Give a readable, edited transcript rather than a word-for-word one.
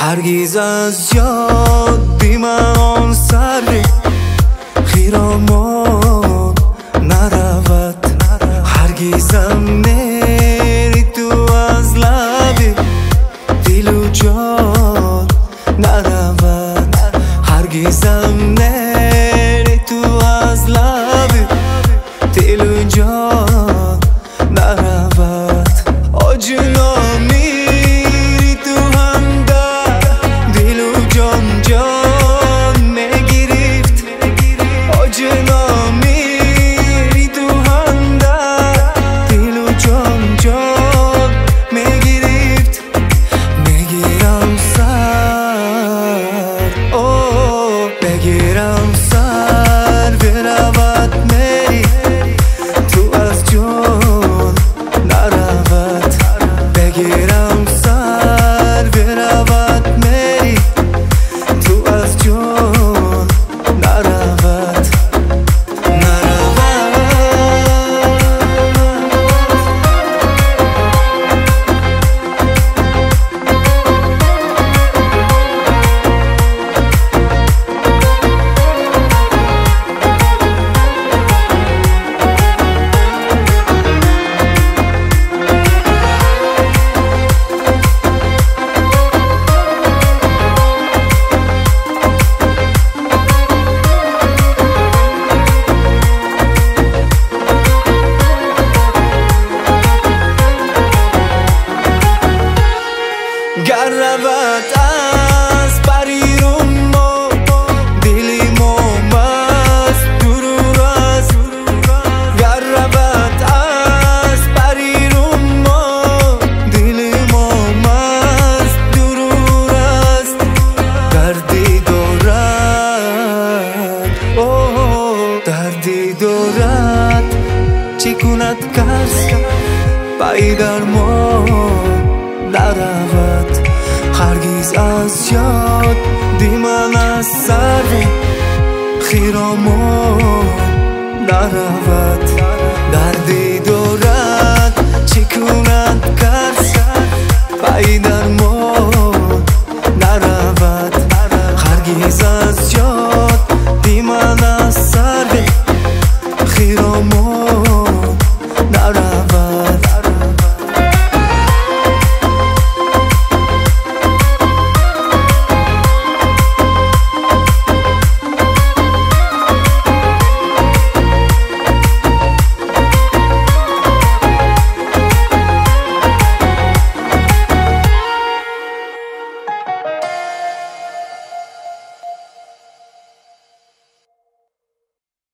هرگیز از یاد بی من آن سری خیرامان نرود هرگیزم نیری تو از لبی دل و جان نرود هرگیزم نیری تو از لبی دل و جان نرود آجنا پای درمان نرود هرگیز از یاد دیمن از سر خیرامان نرود دردی